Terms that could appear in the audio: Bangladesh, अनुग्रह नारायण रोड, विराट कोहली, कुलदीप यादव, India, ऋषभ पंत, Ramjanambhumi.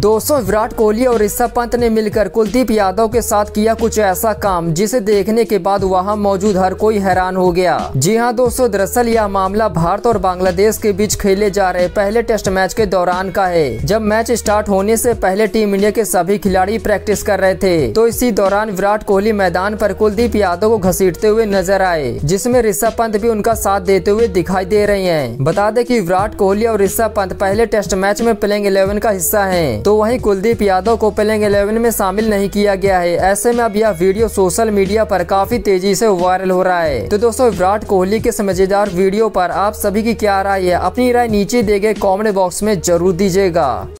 दोस्तों, विराट कोहली और ऋषभ पंत ने मिलकर कुलदीप यादव के साथ किया कुछ ऐसा काम जिसे देखने के बाद वहां मौजूद हर कोई हैरान हो गया। जी हां दोस्तों, दरअसल यह मामला भारत और बांग्लादेश के बीच खेले जा रहे पहले टेस्ट मैच के दौरान का है, जब मैच स्टार्ट होने से पहले टीम इंडिया के सभी खिलाड़ी प्रैक्टिस कर रहे थे। तो इसी दौरान विराट कोहली मैदान पर कुलदीप यादव को घसीटते हुए नजर आए, जिसमें ऋषभ पंत भी उनका साथ देते हुए दिखाई दे रहे हैं। बता दें कि विराट कोहली और ऋषभ पंत पहले टेस्ट मैच में प्लेइंग 11 का हिस्सा हैं, तो वहीं कुलदीप यादव को प्लेइंग 11 में शामिल नहीं किया गया है। ऐसे में अब यह वीडियो सोशल मीडिया पर काफी तेजी से वायरल हो रहा है। तो दोस्तों, विराट कोहली के इस मजेदार वीडियो पर आप सभी की क्या राय है? अपनी राय नीचे दिए गए कमेंट बॉक्स में जरूर दीजिएगा।